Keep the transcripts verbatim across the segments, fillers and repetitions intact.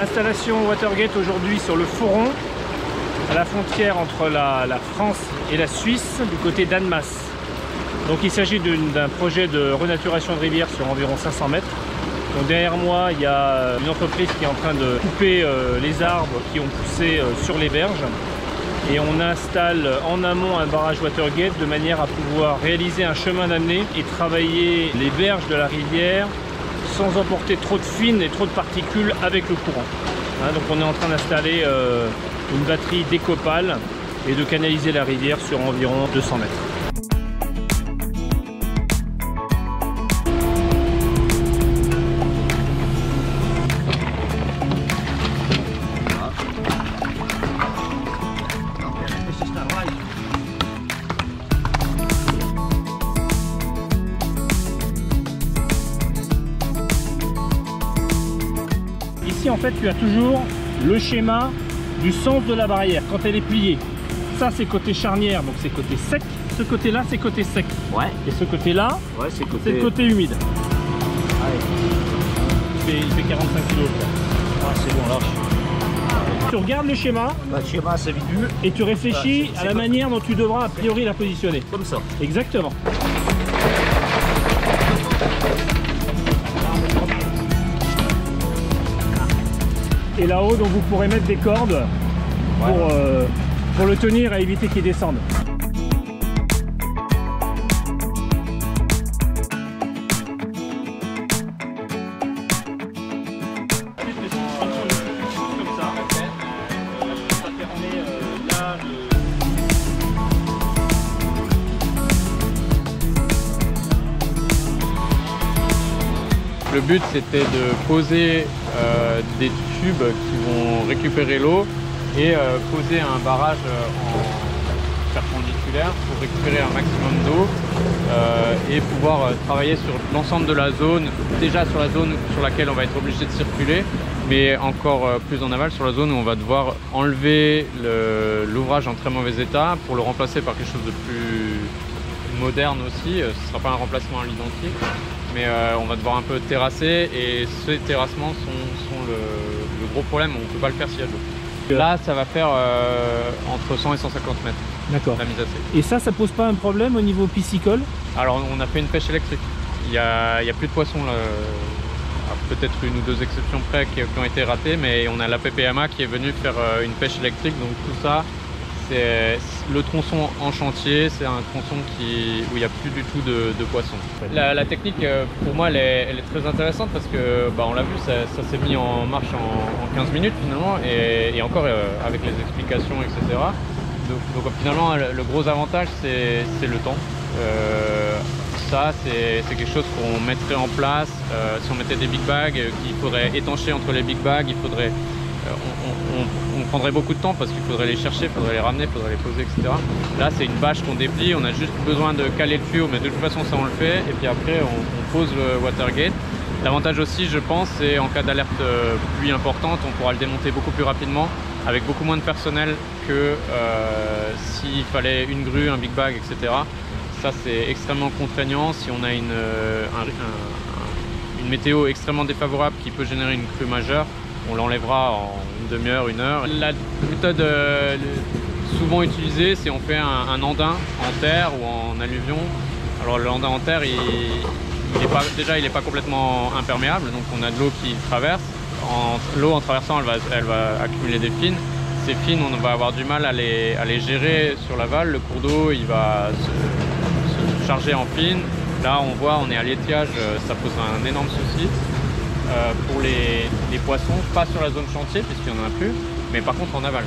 Installation Watergate aujourd'hui sur le Foron, à la frontière entre la, la France et la Suisse, du côté d'Annemasse. Donc il s'agit d'un projet de renaturation de rivière sur environ cinq cents mètres. Donc derrière moi, il y a une entreprise qui est en train de couper euh, les arbres qui ont poussé euh, sur les berges. Et on installe en amont un barrage Watergate de manière à pouvoir réaliser un chemin d'amener et travailler les berges de la rivière sans emporter trop de fines et trop de particules avec le courant. Hein, donc on est en train d'installer euh, une batterie d'Ecopal et de canaliser la rivière sur environ deux cents mètres. En fait, tu as toujours le schéma du sens de la barrière quand elle est pliée. Ça, c'est côté charnière, donc c'est côté sec. Ce côté-là, c'est côté sec. Ouais. Et ce côté-là, ouais, c'est côté... le côté humide. Ouais. Il, fait, il fait quarante-cinq kilos. Ah, c'est bon, lâche. Ouais. Tu regardes le schéma. Bah, le schéma, c'est vidu. Et tu réfléchis bah, à la comme... manière dont tu devras a priori la positionner. Comme ça. Exactement. Et là-haut, donc vous pourrez mettre des cordes pour, ouais. euh, pour le tenir et éviter qu'il descende. Le but, c'était de poser euh, des tubes qui vont récupérer l'eau et euh, poser un barrage en perpendiculaire pour récupérer un maximum d'eau euh, et pouvoir travailler sur l'ensemble de la zone, déjà sur la zone sur laquelle on va être obligé de circuler, mais encore plus en aval sur la zone où on va devoir enlever l'ouvrage en très mauvais état pour le remplacer par quelque chose de plus moderne aussi. Ce ne sera pas un remplacement à l'identique, mais euh, on va devoir un peu terrasser, et ces terrassements sont, sont le, le gros problème. On ne peut pas le faire s'il y a de l'eau. Là, ça va faire euh, entre cent et cent cinquante mètres. D'accord. La mise à sec. Et ça, ça pose pas un problème au niveau piscicole? Alors, on a fait une pêche électrique. Il n'y a, a plus de poissons là. Peut-être une ou deux exceptions près qui ont été ratées, mais on a la P P M A qui est venue faire une pêche électrique, donc tout ça. C'est le tronçon en chantier, c'est un tronçon qui, où il n'y a plus du tout de, de poissons. La, la technique, pour moi, elle est, elle est très intéressante parce que, bah, on l'a vu, ça, ça s'est mis en marche en, en quinze minutes finalement, et, et encore euh, avec les explications, et cetera. Donc, donc finalement, le, le gros avantage, c'est le temps. Euh, ça, c'est quelque chose qu'on mettrait en place euh, si on mettait des big bags, qu'il faudrait étancher entre les big bags, il faudrait... On, on, on prendrait beaucoup de temps parce qu'il faudrait les chercher, il faudrait les ramener, il faudrait les poser, et cetera. Là, c'est une bâche qu'on déplie, on a juste besoin de caler le tuyau, mais de toute façon, ça on le fait. Et puis après, on, on pose le Watergate. L'avantage aussi, je pense, c'est en cas d'alerte pluie importante, on pourra le démonter beaucoup plus rapidement, avec beaucoup moins de personnel que euh, s'il fallait une grue, un big bag, et cetera. Ça, c'est extrêmement contraignant. Si on a une, un, un, une météo extrêmement défavorable qui peut générer une crue majeure, on l'enlèvera en une demi-heure, une heure. La méthode euh, souvent utilisée, c'est on fait un, un andin en terre ou en alluvion. Alors l'andin en terre, il, il est pas, déjà il n'est pas complètement imperméable, donc on a de l'eau qui traverse. L'eau en traversant, elle va, elle va accumuler des fines. Ces fines, on va avoir du mal à les, à les gérer sur l'aval. Le cours d'eau, il va se, se charger en fines. Là, on voit, on est à l'étiage, ça pose un énorme souci. Euh, pour les, les poissons, pas sur la zone chantier puisqu'il n'y en a plus, mais par contre en aval.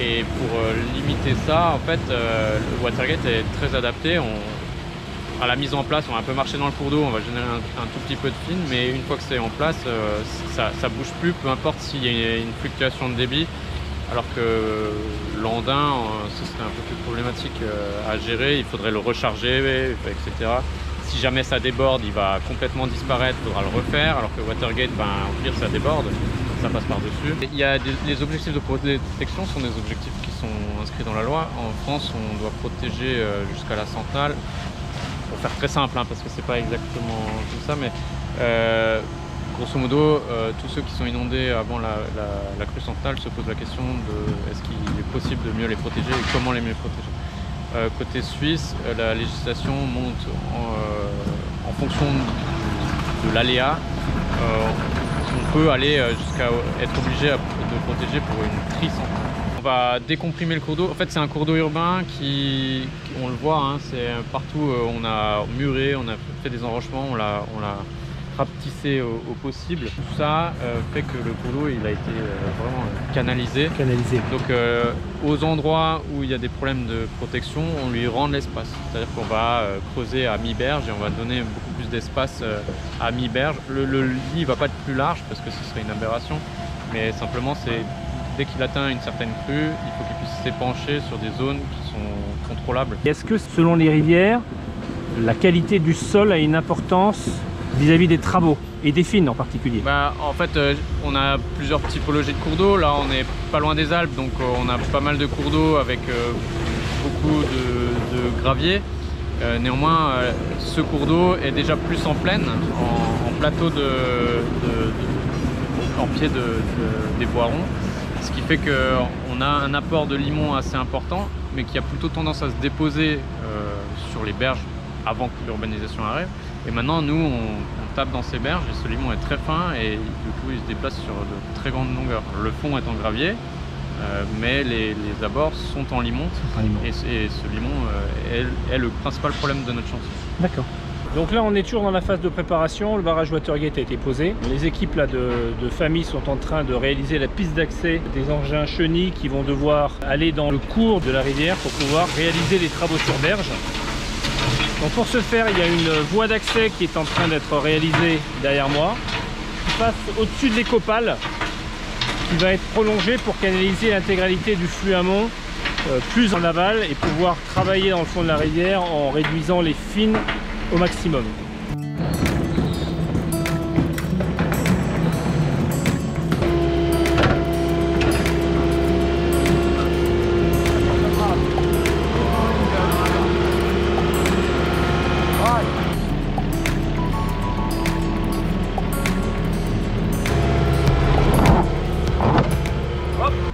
Et pour euh, limiter ça, en fait, euh, le Watergate est très adapté. On, à la mise en place, on va un peu marcher dans le cours d'eau, on va générer un, un tout petit peu de fines, mais une fois que c'est en place, euh, ça ne bouge plus, peu importe s'il y a une fluctuation de débit, alors que l'andin, euh, ce serait un peu plus problématique euh, à gérer, il faudrait le recharger, et cetera. Si jamais ça déborde, il va complètement disparaître, il faudra le refaire, alors que Watergate, ben, au pire, ça déborde, ça passe par-dessus. Il y a des, les objectifs de protection sont des objectifs qui sont inscrits dans la loi. En France, on doit protéger jusqu'à la centennale, pour faire très simple, hein, parce que c'est pas exactement tout ça, mais euh, Grosso modo, euh, tous ceux qui sont inondés avant la, la, la crue centrale se posent la question de est-ce qu'il est possible de mieux les protéger et comment les mieux protéger. Euh, côté Suisse, la législation monte en, euh, en fonction de, de l'aléa. Euh, on peut aller jusqu'à être obligé de protéger pour une crue centrale. On va décomprimer le cours d'eau. En fait, c'est un cours d'eau urbain qui, on le voit, hein, c'est partout. On a muré, on a fait des enrochements, on l'a rapetissé au, au possible. Tout ça euh, fait que le cours d'eau, il a été euh, vraiment euh, canalisé. Canalisé. Donc, euh, aux endroits où il y a des problèmes de protection, on lui rend l'espace. C'est-à-dire qu'on va euh, creuser à mi-berge et on va donner beaucoup plus d'espace euh, à mi-berge. Le, le lit ne va pas être plus large parce que ce serait une aberration, mais simplement, c'est dès qu'il atteint une certaine crue, il faut qu'il puisse s'épancher sur des zones qui sont contrôlables. Est-ce que, selon les rivières, la qualité du sol a une importance vis-à-vis des travaux et des fines en particulier? Bah, en fait, euh, on a plusieurs typologies de cours d'eau. Là, on n'est pas loin des Alpes, donc euh, on a pas mal de cours d'eau avec euh, beaucoup de, de gravier. Euh, néanmoins, euh, ce cours d'eau est déjà plus en plaine, en, en plateau de, de, de, en pied de, de, des Boirons, ce qui fait qu'on a un apport de limon assez important, mais qui a plutôt tendance à se déposer euh, sur les berges avant que l'urbanisation arrive. Et maintenant, nous, on, on tape dans ces berges, et ce limon est très fin, et du coup, il se déplace sur de très grandes longueurs. Le fond est en gravier, euh, mais les, les abords sont en limon, en limon. Et, et ce limon euh, est, est le principal problème de notre chanson. D'accord. Donc là, on est toujours dans la phase de préparation, le barrage Watergate a été posé. Les équipes là, de, de FAMY sont en train de réaliser la piste d'accès des engins chenilles qui vont devoir aller dans le cours de la rivière pour pouvoir réaliser les travaux sur berge. Donc pour ce faire, il y a une voie d'accès qui est en train d'être réalisée derrière moi, qui passe au-dessus de l'Ecopal, qui va être prolongée pour canaliser l'intégralité du flux amont euh, plus en aval et pouvoir travailler dans le fond de la rivière en réduisant les fines au maximum.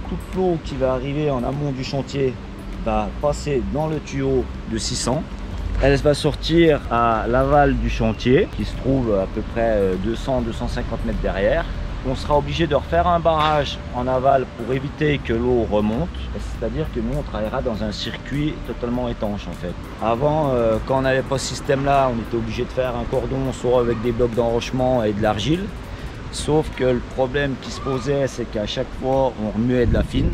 Toute l'eau qui va arriver en amont du chantier va passer dans le tuyau de six cents. Elle va sortir à l'aval du chantier, qui se trouve à peu près deux cents à deux cent cinquante mètres derrière. On sera obligé de refaire un barrage en aval pour éviter que l'eau remonte. C'est-à-dire que nous, on travaillera dans un circuit totalement étanche en fait. Avant, euh, quand on n'avait pas ce système-là, on était obligé de faire un cordon, soit avec des blocs d'enrochement et de l'argile. Sauf que le problème qui se posait, c'est qu'à chaque fois, on remuait de la fine.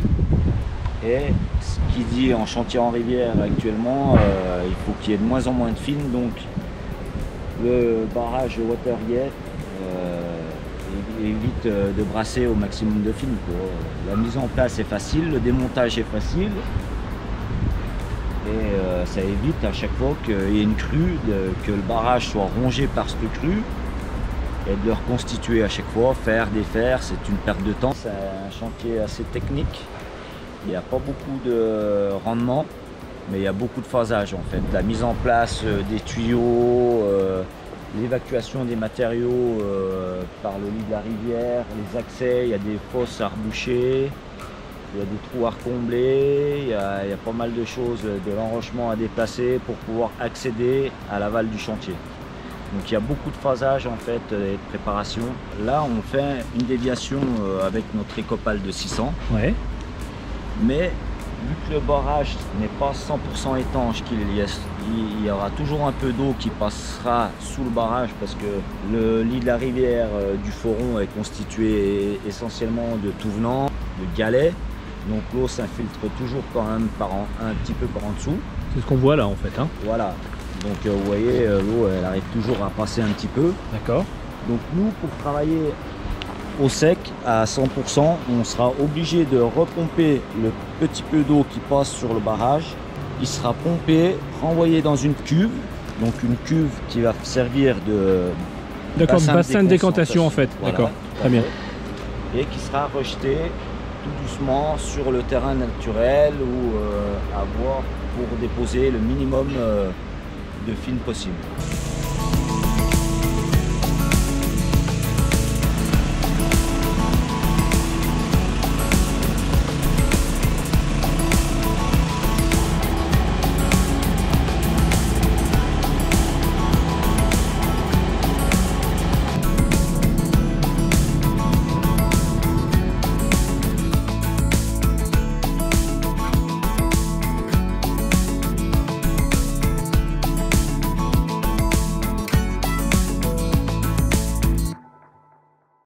Et ce qui dit en chantier en rivière actuellement, euh, il faut qu'il y ait de moins en moins de fines. Donc le barrage Watergate euh, évite de brasser au maximum de fines. La mise en place est facile, le démontage est facile. Et euh, ça évite à chaque fois qu'il y ait une crue, de, que le barrage soit rongé par cette crue. Et de le reconstituer à chaque fois, faire, défaire, c'est une perte de temps. C'est un chantier assez technique. Il n'y a pas beaucoup de rendement, mais il y a beaucoup de phasage en fait. La mise en place des tuyaux, euh, l'évacuation des matériaux euh, par le lit de la rivière, les accès, il y a des fosses à reboucher, il y a des trous à recombler, il y a, il y a pas mal de choses, de l'enrochement à déplacer pour pouvoir accéder à l'aval du chantier. Donc il y a beaucoup de phasage en fait et de préparation. Là on fait une déviation avec notre Ecopal de six cents. Ouais. Mais vu que le barrage n'est pas cent pour cent étanche, qu'il y aura toujours un peu d'eau qui passera sous le barrage parce que le lit de la rivière du Foron est constitué essentiellement de tout venant, de galets. Donc l'eau s'infiltre toujours quand même par en, un petit peu par en dessous. C'est ce qu'on voit là en fait. Hein. Voilà. Donc vous voyez, l'eau elle arrive toujours à passer un petit peu. D'accord. Donc nous, pour travailler au sec à cent pour cent, on sera obligé de repomper le petit peu d'eau qui passe sur le barrage. Il sera pompé, renvoyé dans une cuve, donc une cuve qui va servir de bassin, bassin de décantation en fait. Voilà, d'accord, très bien. Et qui sera rejeté tout doucement sur le terrain naturel ou euh, à boire pour déposer le minimum euh, de fines possible.